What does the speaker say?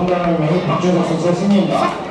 هم بقى بقيت محجوبة 35 ولا